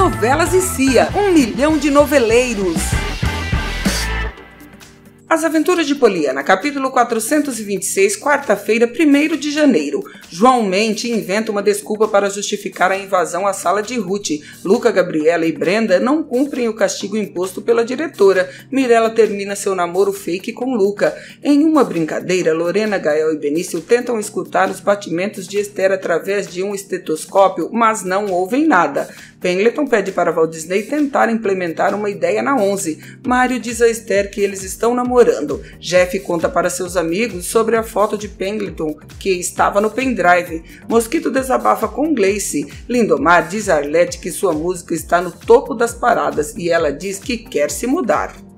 Novelas e Cia, 1 milhão de noveleiros. As Aventuras de Poliana, capítulo 426, quarta-feira, 1º de janeiro. João Mente inventa uma desculpa para justificar a invasão à sala de Ruth. Luca, Gabriela e Brenda não cumprem o castigo imposto pela diretora. Mirela termina seu namoro fake com Luca. Em Uma Brincadeira, Lorena, Gael e Benício tentam escutar os batimentos de Esther através de um estetoscópio, mas não ouvem nada. Pendleton pede para Walt Disney tentar implementar uma ideia na Onze. Mário diz a Esther que eles estão namorando. Jeff conta para seus amigos sobre a foto de Pendleton que estava no pendrive. Mosquito desabafa com Glace. Lindomar diz a Arlete que sua música está no topo das paradas e ela diz que quer se mudar.